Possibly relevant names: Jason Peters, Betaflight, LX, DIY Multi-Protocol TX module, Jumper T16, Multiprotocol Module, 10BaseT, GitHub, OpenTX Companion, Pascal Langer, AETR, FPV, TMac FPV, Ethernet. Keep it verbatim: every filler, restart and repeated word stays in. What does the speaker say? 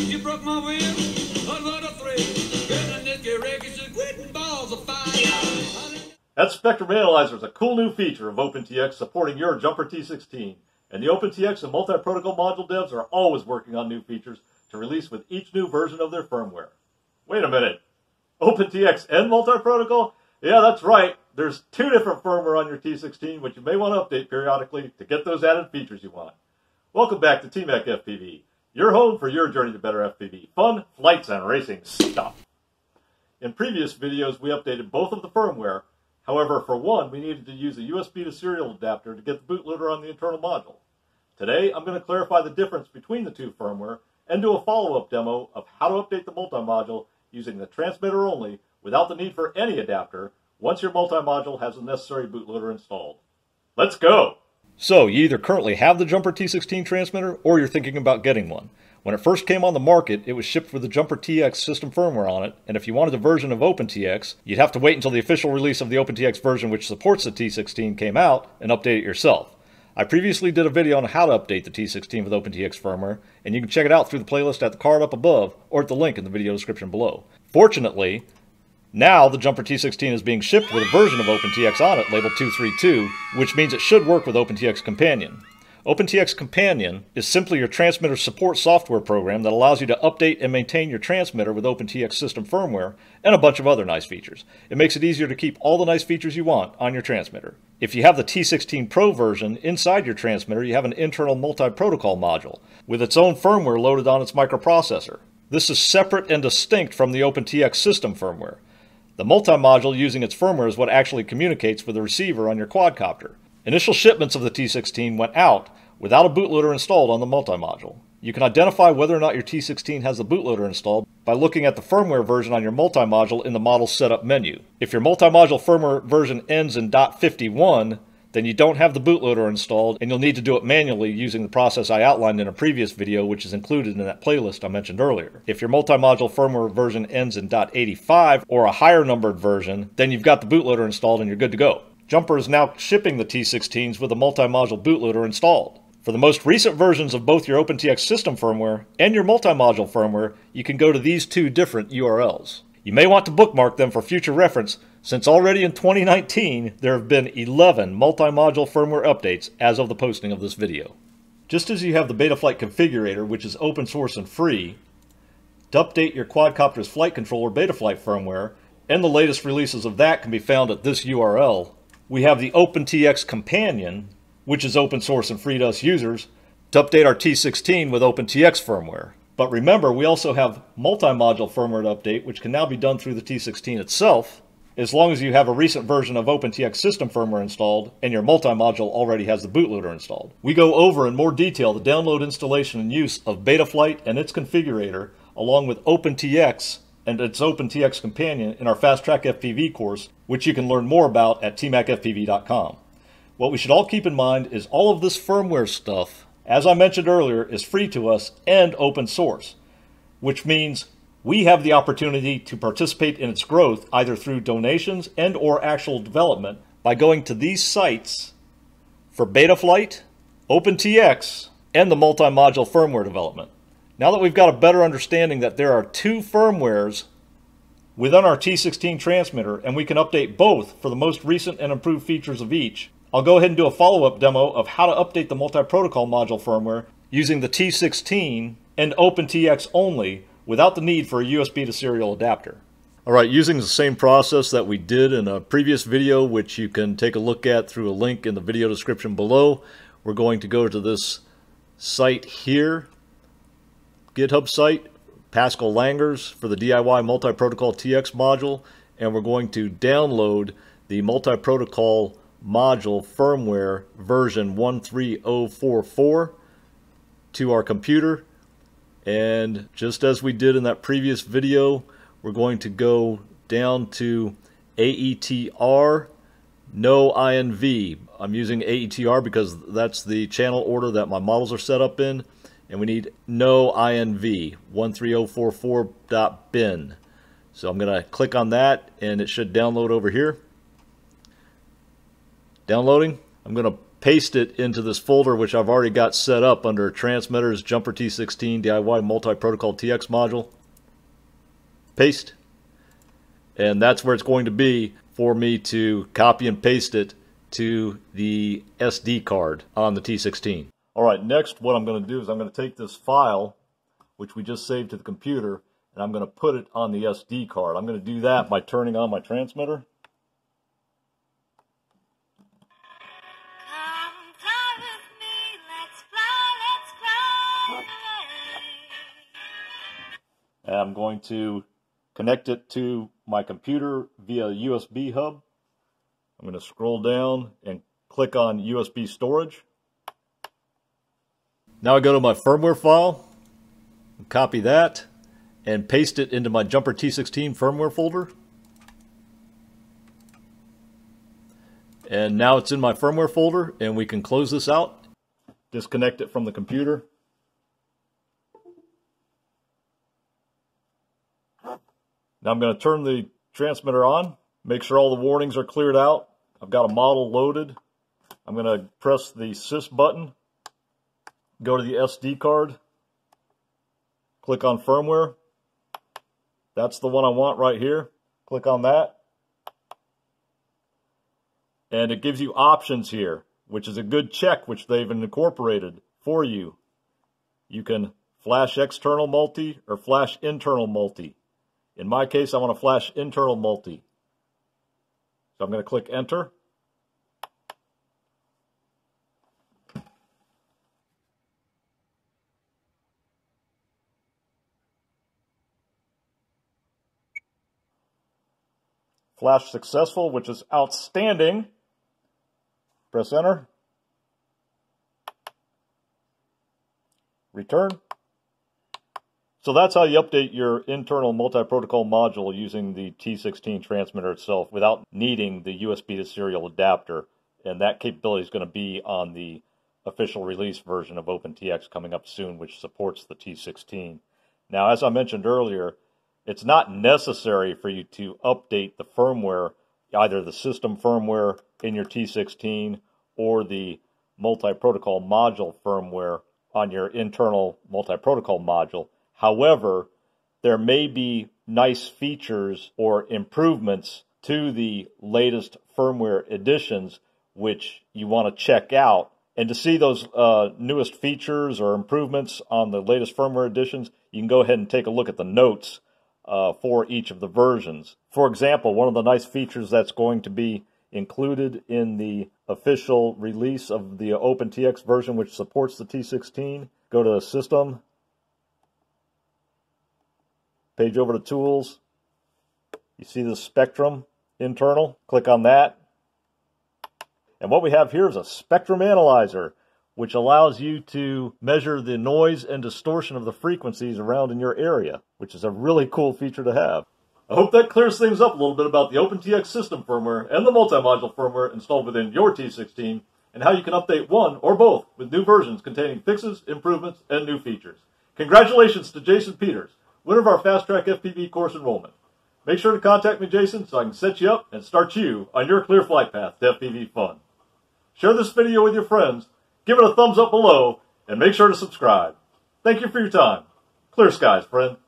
You broke my wheel, what a thrill. That Spectrum Analyzer is a cool new feature of OpenTX supporting your Jumper T sixteen. And the OpenTX and Multi-Protocol Module devs are always working on new features to release with each new version of their firmware. Wait a minute. OpenTX and Multi-Protocol? Yeah, that's right. There's two different firmware on your T sixteen, which you may want to update periodically to get those added features you want. Welcome back to TMac F P V, your home for your journey to better F P V. Fun, flights, and racing stuff. In previous videos, we updated both of the firmware. However, for one, we needed to use a U S B to serial adapter to get the bootloader on the internal module. Today, I'm going to clarify the difference between the two firmware and do a follow-up demo of how to update the multi-module using the transmitter only without the need for any adapter once your multi-module has the necessary bootloader installed. Let's go! So, you either currently have the Jumper T sixteen transmitter, or you're thinking about getting one. When it first came on the market, it was shipped with the Jumper T X system firmware on it, and if you wanted a version of OpenTX, you'd have to wait until the official release of the OpenTX version which supports the T sixteen came out, and update it yourself. I previously did a video on how to update the T sixteen with OpenTX firmware, and you can check it out through the playlist at the card up above, or at the link in the video description below. Fortunately, now, the Jumper T sixteen is being shipped with a version of OpenTX on it labeled two three two, which means it should work with OpenTX Companion. OpenTX Companion is simply your transmitter support software program that allows you to update and maintain your transmitter with OpenTX system firmware and a bunch of other nice features. It makes it easier to keep all the nice features you want on your transmitter. If you have the T sixteen Pro version, inside your transmitter you have an internal multi-protocol module with its own firmware loaded on its microprocessor. This is separate and distinct from the OpenTX system firmware. The multi-module using its firmware is what actually communicates with the receiver on your quadcopter. Initial shipments of the T sixteen went out without a bootloader installed on the multi-module. You can identify whether or not your T sixteen has the bootloader installed by looking at the firmware version on your multi-module in the model setup menu. If your multi-module firmware version ends in dot fifty-one, then you don't have the bootloader installed and you'll need to do it manually using the process I outlined in a previous video, which is included in that playlist I mentioned earlier. If your multi-module firmware version ends in dot eighty-five or a higher numbered version, then you've got the bootloader installed and you're good to go. Jumper is now shipping the T sixteens with a multi-module bootloader installed. For the most recent versions of both your OpenTX system firmware and your multi-module firmware, you can go to these two different U R Ls. You may want to bookmark them for future reference, since already in twenty nineteen, there have been eleven multi-module firmware updates as of the posting of this video. Just as you have the Betaflight configurator, which is open source and free, to update your quadcopter's flight controller Betaflight firmware, and the latest releases of that can be found at this U R L, we have the OpenTX Companion, which is open source and free to us users, to update our T sixteen with OpenTX firmware. But remember, we also have multi-module firmware to update, which can now be done through the T sixteen itself, as long as you have a recent version of OpenTX system firmware installed and your multi-module already has the bootloader installed. We go over in more detail the download, installation, and use of Betaflight and its configurator, along with OpenTX and its OpenTX Companion in our Fast Track F P V course, which you can learn more about at T mac F P V dot com. What we should all keep in mind is all of this firmware stuff, as I mentioned earlier, is free to us and open source, which means we have the opportunity to participate in its growth either through donations and or actual development by going to these sites for Betaflight, OpenTX, and the multi-module firmware development. Now that we've got a better understanding that there are two firmwares within our T sixteen transmitter and we can update both for the most recent and improved features of each, I'll go ahead and do a follow-up demo of how to update the multi-protocol module firmware using the T sixteen and OpenTX only without the need for a U S B to serial adapter. Alright, using the same process that we did in a previous video, which you can take a look at through a link in the video description below, we're going to go to this site here, GitHub site, Pascal Langer's, for the D I Y Multi-Protocol T X module, and we're going to download the multi-protocol module firmware version one three oh four four to our computer, and just as we did in that previous video, we're going to go down to A E T R no I N V. I'm using A E T R because that's the channel order that my models are set up in, and we need no I N V one three oh four four dot bin. So I'm going to click on that and it should download over here. Downloading. I'm going to paste it into this folder, which I've already got set up under Transmitters, Jumper T sixteen, D I Y Multi-Protocol T X module. Paste. And that's where it's going to be for me to copy and paste it to the S D card on the T sixteen. All right, next what I'm going to do is I'm going to take this file, which we just saved to the computer, and I'm going to put it on the S D card. I'm going to do that by turning on my transmitter. And I'm going to connect it to my computer via U S B hub. I'm going to scroll down and click on U S B storage. Now I go to my firmware file, copy that, and paste it into my Jumper T sixteen firmware folder. And now it's in my firmware folder, and we can close this out. Disconnect it from the computer. Now I'm going to turn the transmitter on, make sure all the warnings are cleared out. I've got a model loaded. I'm going to press the sys button, go to the S D card, click on firmware. That's the one I want right here. Click on that. And it gives you options here, which is a good check, which they've incorporated for you. You can flash external multi or flash internal multi. In my case, I want to flash internal multi. So I'm going to click enter. Flash successful, which is outstanding. Press enter. Return. So that's how you update your internal multi-protocol module using the T sixteen transmitter itself without needing the U S B to serial adapter. And that capability is going to be on the official release version of OpenTX coming up soon, which supports the T sixteen. Now, as I mentioned earlier, it's not necessary for you to update the firmware, either the system firmware in your T sixteen or the multi-protocol module firmware on your internal multi-protocol module. However, there may be nice features or improvements to the latest firmware editions, which you want to check out. And to see those uh, newest features or improvements on the latest firmware editions, you can go ahead and take a look at the notes uh, for each of the versions. For example, one of the nice features that's going to be included in the official release of the OpenTX version, which supports the T sixteen, go to System. Page over to Tools. You see the Spectrum internal. Click on that. And what we have here is a spectrum analyzer, which allows you to measure the noise and distortion of the frequencies around in your area, which is a really cool feature to have. I hope that clears things up a little bit about the OpenTX system firmware and the multi-module firmware installed within your T sixteen, and how you can update one or both with new versions containing fixes, improvements, and new features. Congratulations to Jason Peters, winner of our Fast Track F P V course enrollment. Make sure to contact me, Jason, so I can set you up and start you on your clear flight path to F P V fun. Share this video with your friends, give it a thumbs up below, and make sure to subscribe. Thank you for your time. Clear skies, friend.